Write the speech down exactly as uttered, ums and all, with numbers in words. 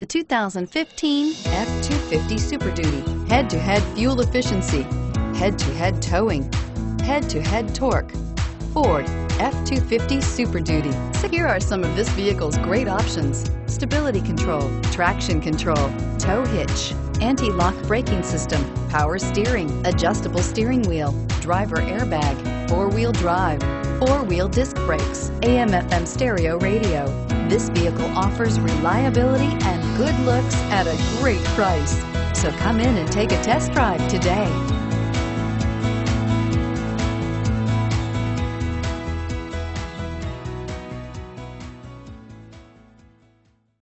The two thousand fifteen F two fifty Super Duty. Head-to-head fuel efficiency, head-to-head towing, head-to-head torque. Ford F two fifty Super Duty. Here are some of this vehicle's great options: stability control, traction control, tow hitch, anti-lock braking system, power steering, adjustable steering wheel, driver airbag, four-wheel drive, four-wheel disc brakes, A M F M stereo radio. This vehicle offers reliability and good looks at a great price. So come in and take a test drive today.